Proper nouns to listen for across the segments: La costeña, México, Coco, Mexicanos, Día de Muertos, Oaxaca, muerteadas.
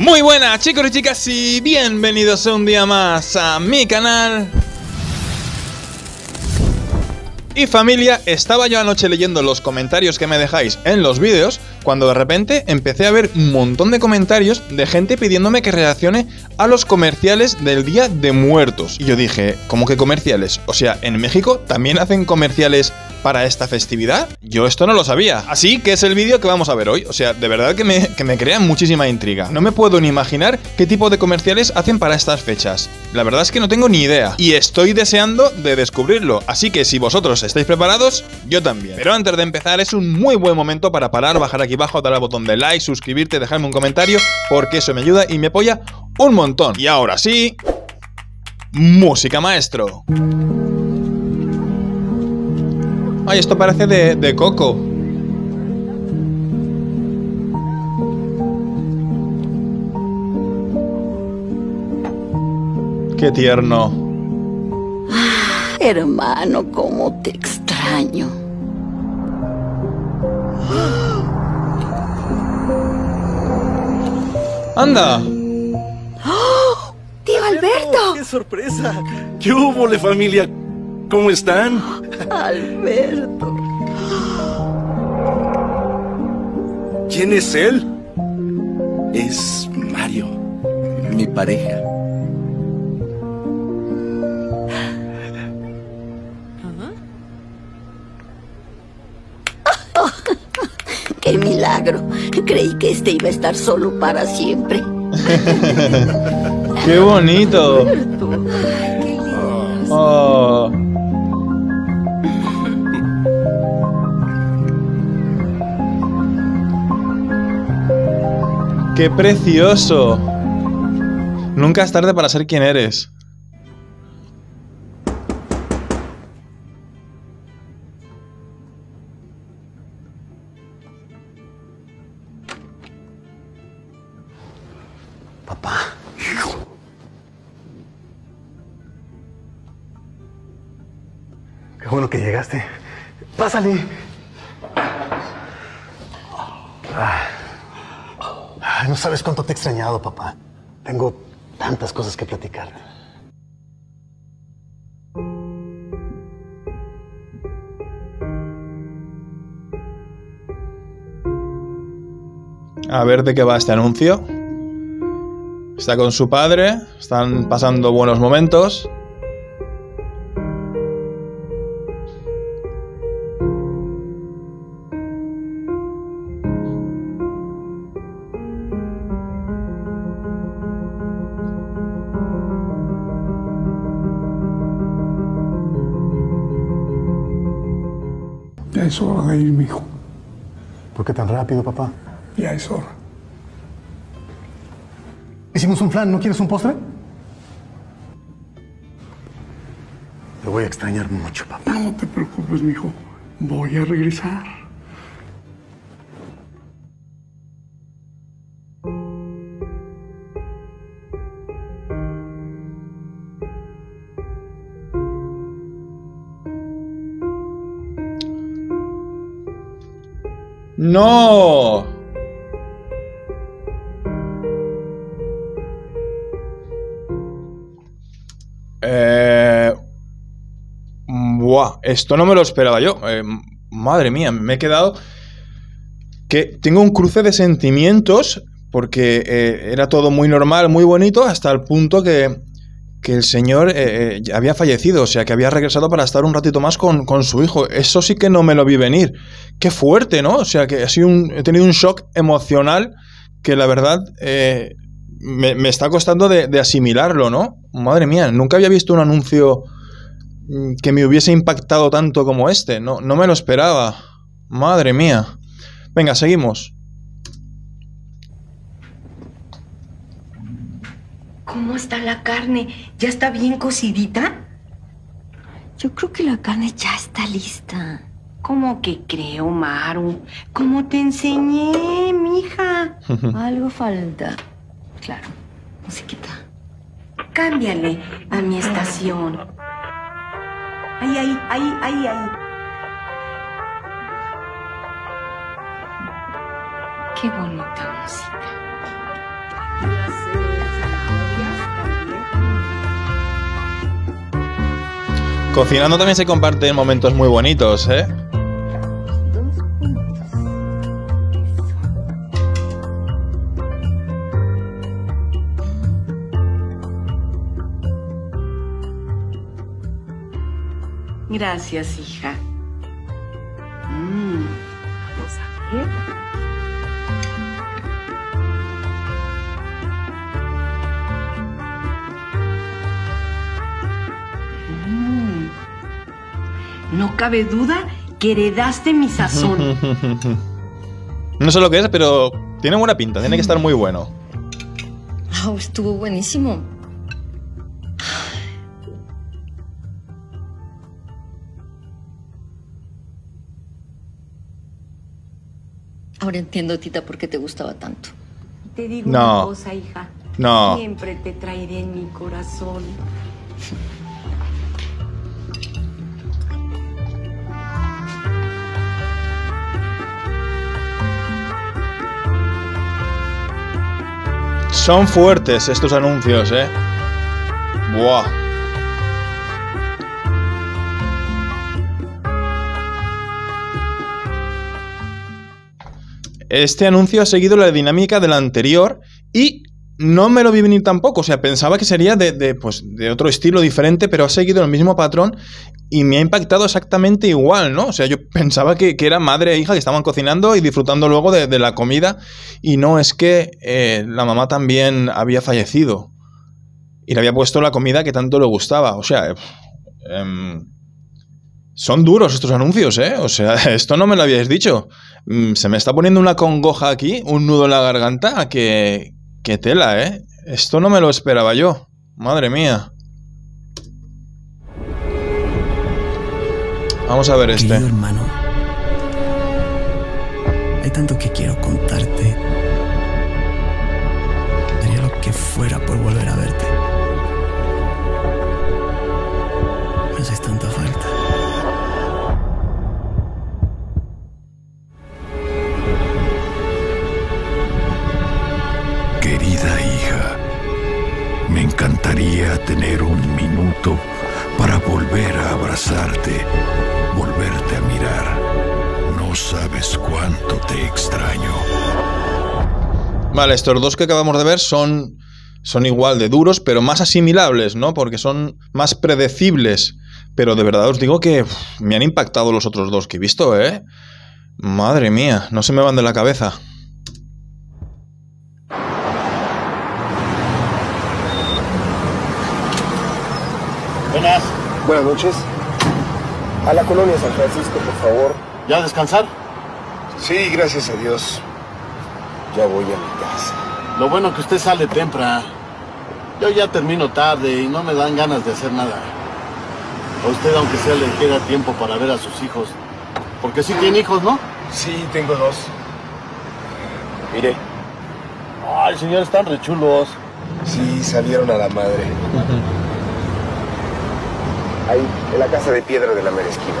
Muy buenas chicos y chicas y bienvenidos un día más a mi canal. Y familia, estaba yo anoche leyendo los comentarios que me dejáis en los vídeos cuando de repente empecé a ver un montón de comentarios de gente pidiéndome que reaccione a los comerciales del Día de Muertos. Y yo dije, ¿cómo que comerciales? O sea, ¿en México también hacen comerciales para esta festividad? Yo esto no lo sabía. Así que es el vídeo que vamos a ver hoy. O sea, de verdad que me crea muchísima intriga. No me puedo ni imaginar qué tipo de comerciales hacen para estas fechas. La verdad es que no tengo ni idea. Y estoy deseando de descubrirlo. Así que si vosotros estáis preparados, yo también. Pero antes de empezar, es un muy buen momento para parar, bajar aquí abajo, dar al botón de like, suscribirte, dejarme un comentario, porque eso me ayuda y me apoya un montón. Y ahora sí, música maestro. Ay, esto parece de Coco. Qué tierno. Ah, hermano, cómo te extraño. ¡Anda! ¡Oh! ¡Tío Alberto! ¡Qué sorpresa! ¿Qué hubo, la familia? ¿Cómo están? Alberto. ¿Quién es él? Es Mario, mi pareja. Oh, ¡qué milagro! Creí que este iba a estar solo para siempre. ¡Qué bonito! Alberto. Ay, qué lindo. Oh. ¡Qué precioso! Nunca es tarde para ser quien eres. Papá. Qué bueno que llegaste. ¡Pásale! Ah. Ay, no sabes cuánto te he extrañado, papá. Tengo tantas cosas que platicar. A ver de qué va este anuncio. Está con su padre, están pasando buenos momentos. Ya es hora de ir, mijo. ¿Por qué tan rápido, papá? Ya es hora. Hicimos un flan, ¿no quieres un postre? Te voy a extrañar mucho, papá. No te preocupes, mijo. Voy a regresar. ¡No! Buah, esto no me lo esperaba yo. Madre mía, me he quedado... Que tengo un cruce de sentimientos porque era todo muy normal, muy bonito, hasta el punto que el señor había fallecido, o sea, que había regresado para estar un ratito más con su hijo. Eso sí que no me lo vi venir. Qué fuerte, ¿no? O sea, que he tenido un shock emocional que la verdad me está costando de asimilarlo, ¿no? Madre mía, nunca había visto un anuncio que me hubiese impactado tanto como este. No me lo esperaba. Madre mía. Venga, seguimos. ¿Cómo está la carne? ¿Ya está bien cocidita? Yo creo que la carne ya está lista. ¿Cómo que creo, Maru? Como te enseñé, mija. Algo falta. Claro, musiquita. Cámbiale a mi estación. Ahí, ahí, ahí, ahí, ahí. Qué bonita música. Cocinando también se comparten momentos muy bonitos, ¿eh? Gracias, hija. No cabe duda que heredaste mi sazón. No sé lo que es, pero tiene buena pinta. Tiene que estar muy bueno. Oh, estuvo buenísimo. Ahora entiendo, Tita, por qué te gustaba tanto. Te digo una cosa, hija. No. Siempre te traeré en mi corazón. Son fuertes estos anuncios, ¿eh? Buah. Este anuncio ha seguido la dinámica del anterior y no me lo vi venir tampoco. O sea, pensaba que sería de otro estilo diferente, pero ha seguido el mismo patrón y me ha impactado exactamente igual, ¿no? O sea, yo pensaba que era madre e hija que estaban cocinando y disfrutando luego de la comida, y no, es que la mamá también había fallecido y le había puesto la comida que tanto le gustaba. O sea, son duros estos anuncios, ¿eh? O sea, esto no me lo habíais dicho. Se me está poniendo una congoja aquí, un nudo en la garganta, que tela, ¿eh? Esto no me lo esperaba yo. Madre mía. Vamos a ver este. Querido hermano, hay tanto que quiero contarte. Daría lo que fuera por volver a verte. Me haces tanta falta. Querida hija, me encantaría tener un minuto para volver a abrazarte, volverte a mirar. No sabes cuánto te extraño. Vale, estos dos que acabamos de ver son igual de duros, pero más asimilables, ¿no? Porque son más predecibles. Pero de verdad os digo que me han impactado los otros dos que he visto, ¿eh? Madre mía, no se me van de la cabeza. Buenas. Buenas noches. A la colonia San Francisco, por favor. ¿Ya a descansar? Sí, gracias a Dios. Ya voy a mi casa. Lo bueno que usted sale temprano. Yo ya termino tarde y no me dan ganas de hacer nada. A usted, aunque sea, le queda tiempo para ver a sus hijos. Porque sí tiene hijos, ¿no? Sí, tengo dos. Mire. Ay, señor, están re chulos. Sí, salieron a la madre. Ahí, en la casa de piedra de la Meresquina.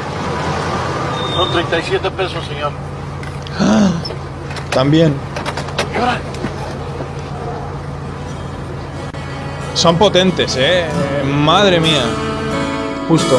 Son 37 pesos, señor. Ah, también. Son potentes, ¿eh? Madre mía. Justo.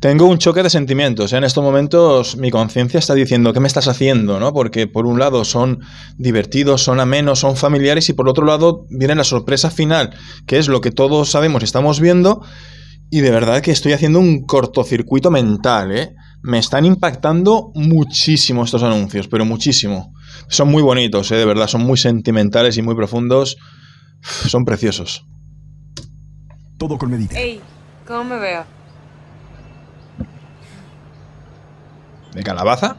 Tengo un choque de sentimientos, ¿eh? En estos momentos mi conciencia está diciendo ¿qué me estás haciendo?, ¿no? Porque por un lado son divertidos, son amenos, son familiares, y por otro lado viene la sorpresa final, que es lo que todos sabemos y estamos viendo, y de verdad que estoy haciendo un cortocircuito mental, ¿eh? Me están impactando muchísimo estos anuncios, pero muchísimo. Son muy bonitos, ¿eh? De verdad, son muy sentimentales y muy profundos. Son preciosos. Todo con medida. Ey, ¿cómo me veo? ¿De calabaza?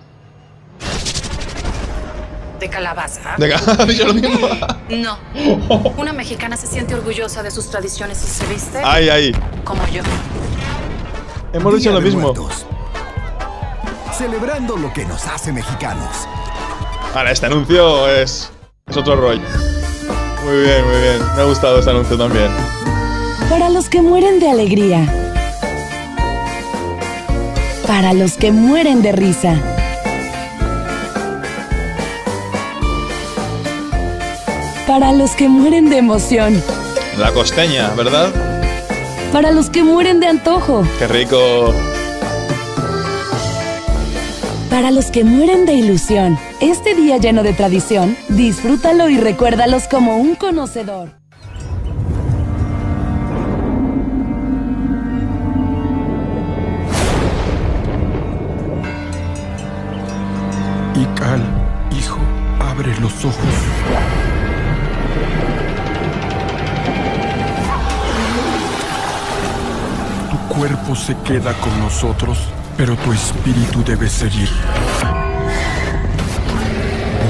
¿De calabaza? ¿De calabaza? Lo mismo. No. Una mexicana se siente orgullosa de sus tradiciones y se viste... ¡Ay, ay! Como yo. Hemos dicho lo mismo. Muertos. Celebrando lo que nos hace mexicanos. Ahora, este anuncio es otro rollo. Muy bien, muy bien. Me ha gustado este anuncio también. Para los que mueren de alegría. Para los que mueren de risa. Para los que mueren de emoción. La costeña, ¿verdad? Para los que mueren de antojo. ¡Qué rico! Para los que mueren de ilusión. Este día lleno de tradición, disfrútalo y recuérdalos como un conocedor. Ical, hijo, abre los ojos. Tu cuerpo se queda con nosotros, pero tu espíritu debe seguir.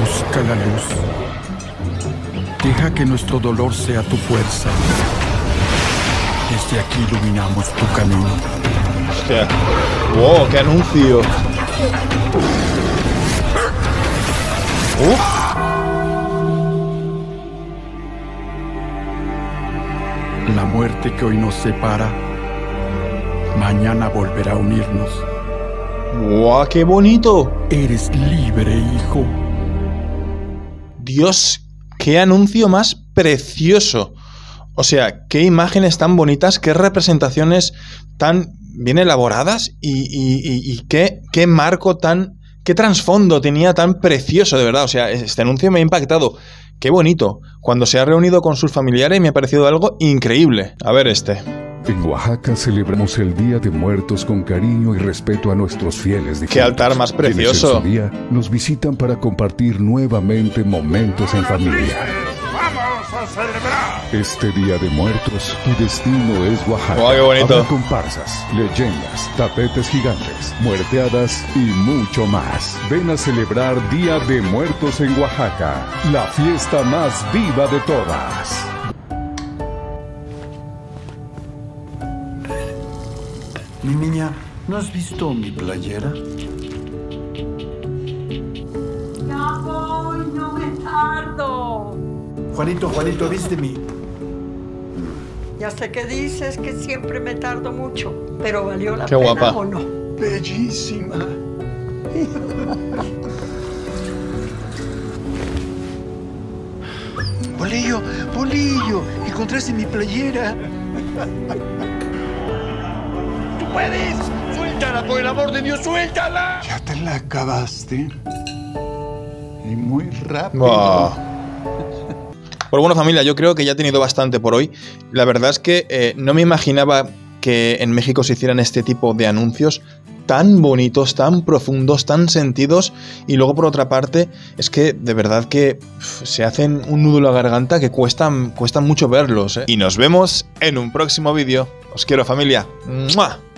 Busca la luz. Deja que nuestro dolor sea tu fuerza. Desde aquí iluminamos tu camino. Hostia. ¡Wow! ¡Qué anuncio! La muerte que hoy nos separa, mañana volverá a unirnos. ¡Guau, qué bonito! Eres libre, hijo. Dios, qué anuncio más precioso. O sea, qué imágenes tan bonitas, qué representaciones tan bien elaboradas y qué marco tan... Qué trasfondo tenía tan precioso, de verdad. O sea, este anuncio me ha impactado. Qué bonito. Cuando se ha reunido con sus familiares me ha parecido algo increíble. A ver este. En Oaxaca celebramos el Día de Muertos con cariño y respeto a nuestros fieles difuntos. ¡Qué altar más precioso! En su día nos visitan para compartir nuevamente momentos en familia. ¡Vamos a celebrar! Este Día de Muertos, tu destino es Oaxaca. ¡Oh, qué bonito! Habrá comparsas, leyendas, tapetes gigantes, muerteadas y mucho más. Ven a celebrar Día de Muertos en Oaxaca, la fiesta más viva de todas. Mi niña, ¿no has visto mi playera? ¡Ya voy! ¡No me tardo! Juanito, vísteme. Ya sé que dices que siempre me tardo mucho, pero ¿valió la pena guapa. O no? ¡Bellísima! ¡Bolillo! ¡Encontraste mi playera! ¡Puedes! ¡Suéltala, por el amor de Dios! ¡Suéltala! Ya te la acabaste. Y muy rápido. Oh. Pues bueno, familia, yo creo que ya he tenido bastante por hoy. La verdad es que no me imaginaba que en México se hicieran este tipo de anuncios tan bonitos, tan profundos, tan sentidos. Y luego, por otra parte, es que de verdad que se hacen un nudo en la garganta que cuestan mucho verlos. Y nos vemos en un próximo vídeo. Os quiero, familia. ¡Mua!